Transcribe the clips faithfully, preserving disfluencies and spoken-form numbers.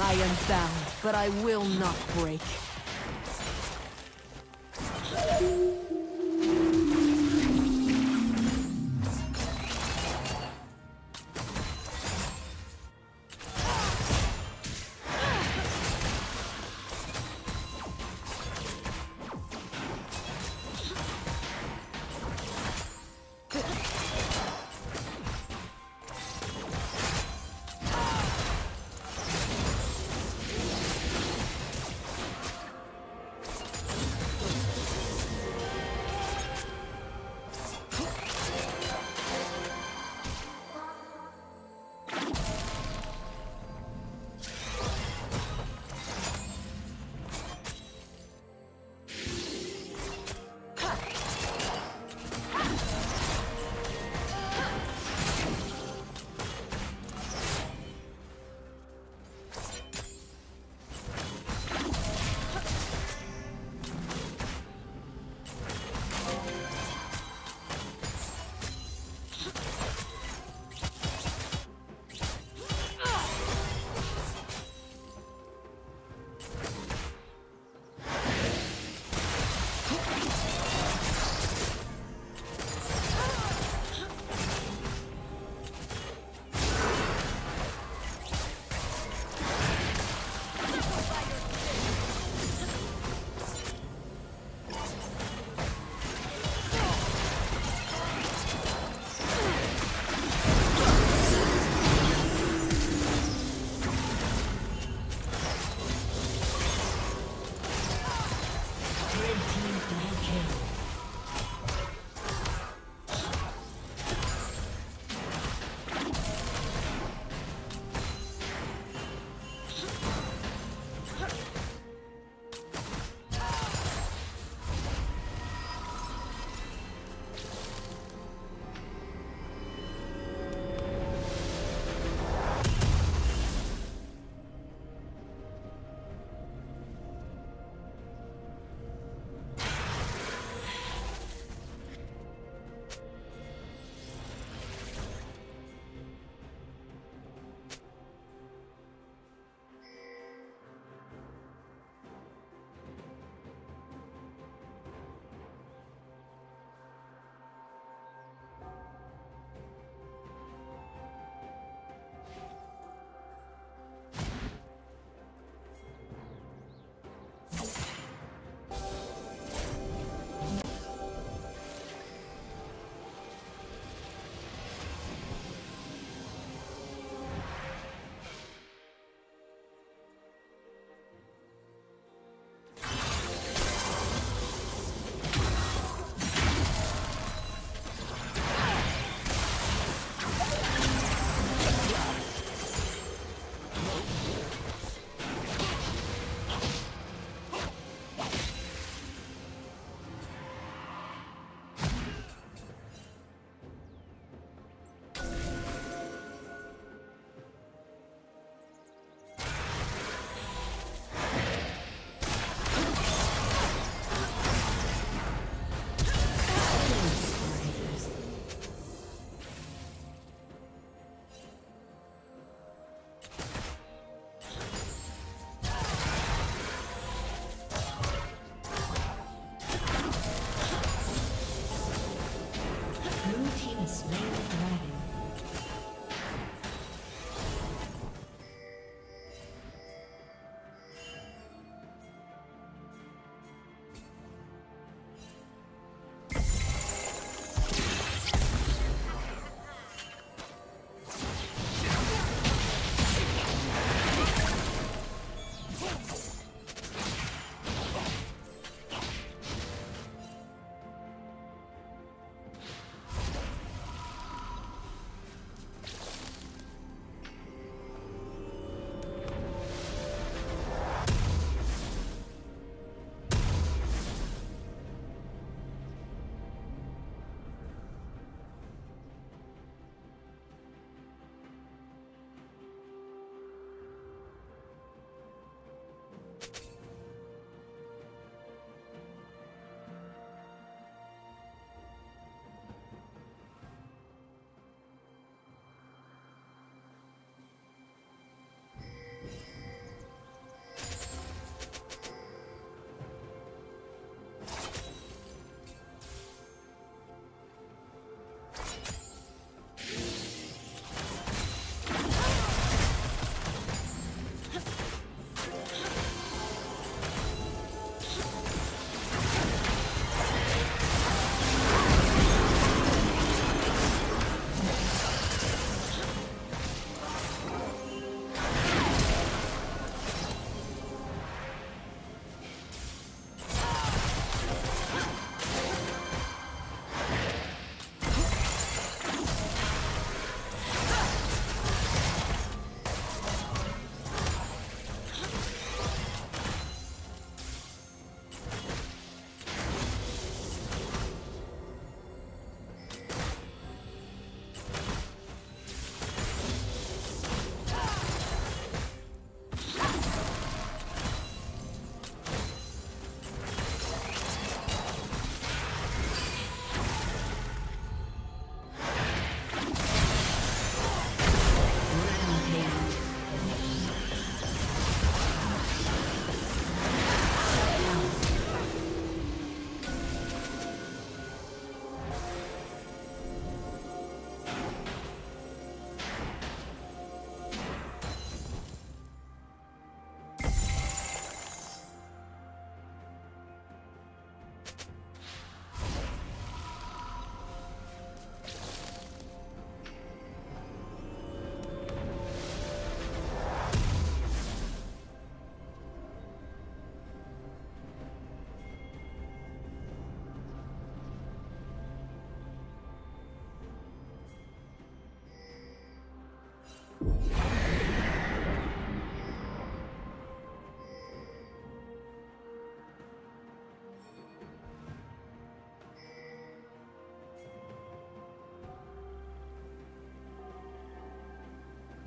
I am bound, but I will not break.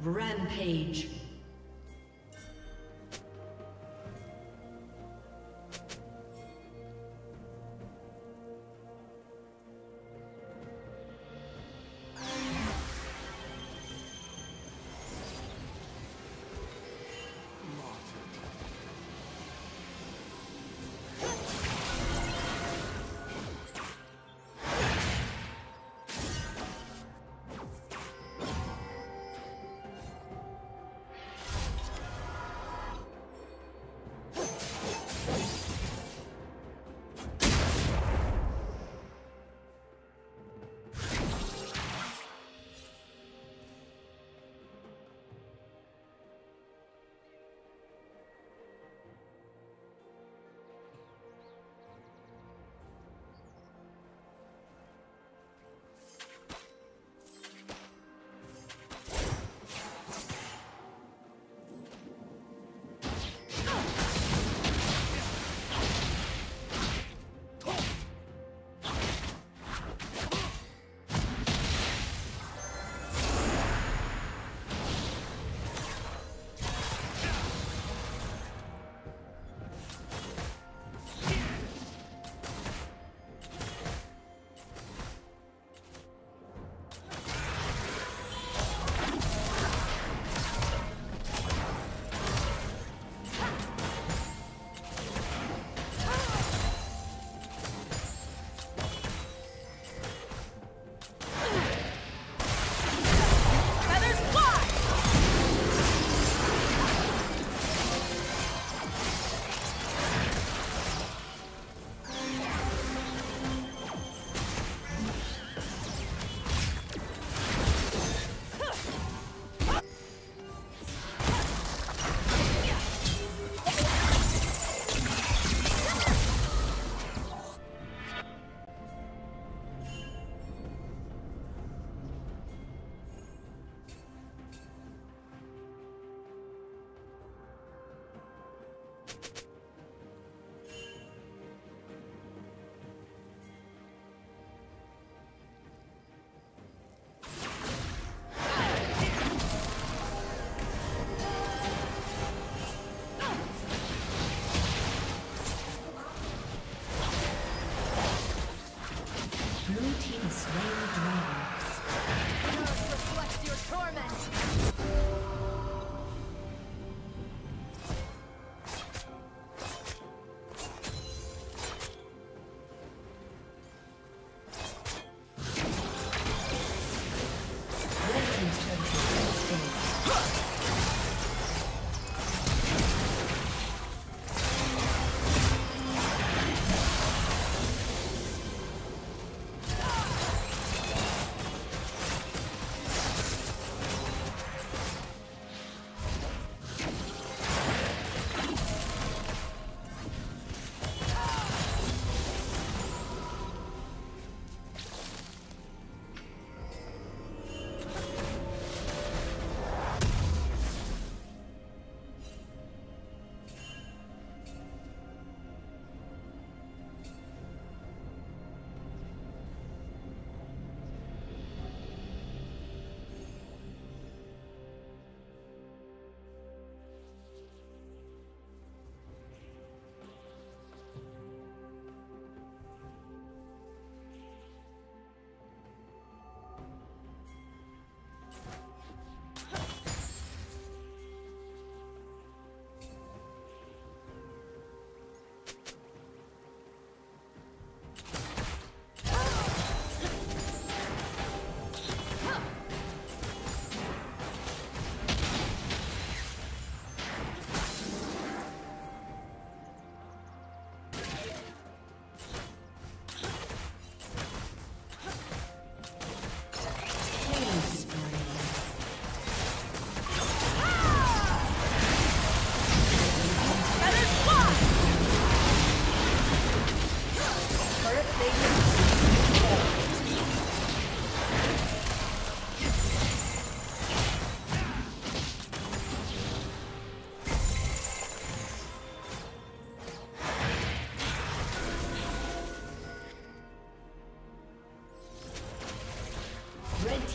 Rampage.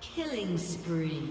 Killing spree.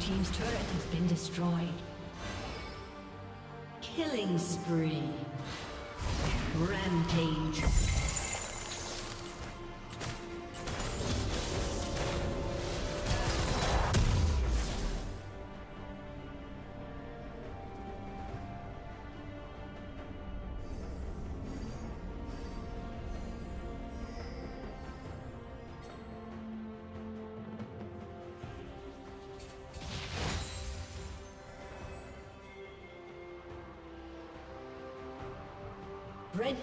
Team's turret has been destroyed. Killing spree. Rampage. Red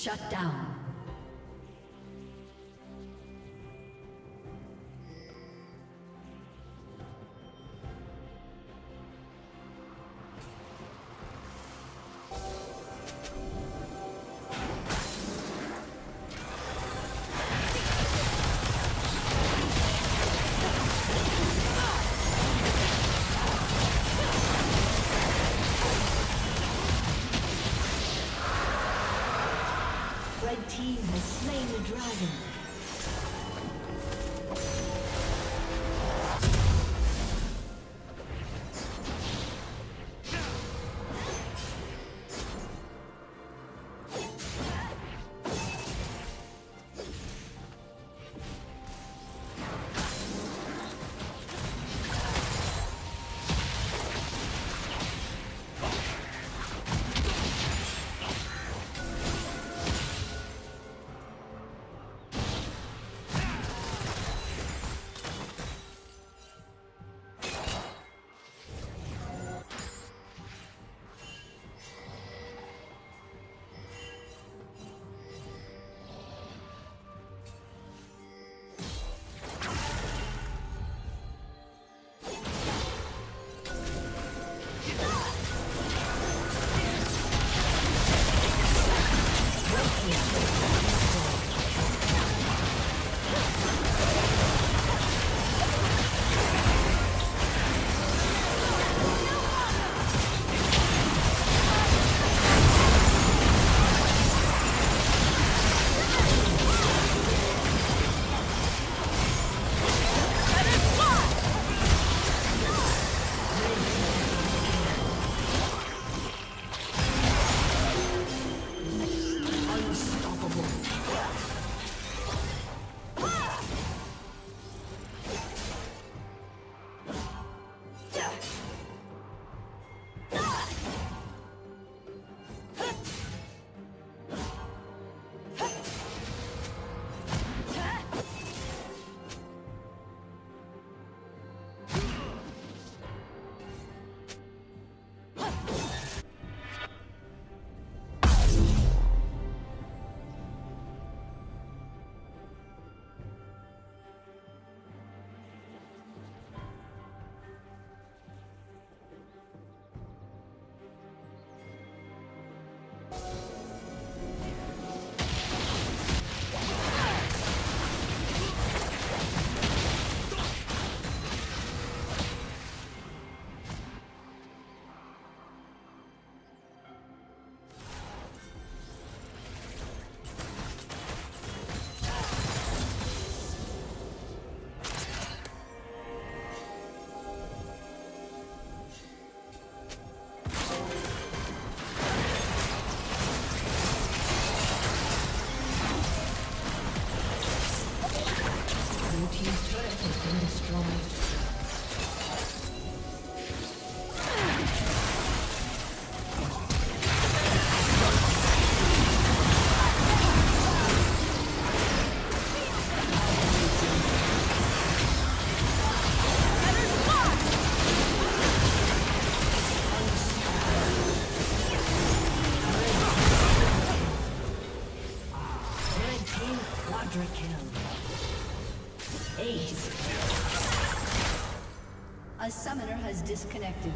Shut down. He has slain the dragon. Eight. A summoner has disconnected.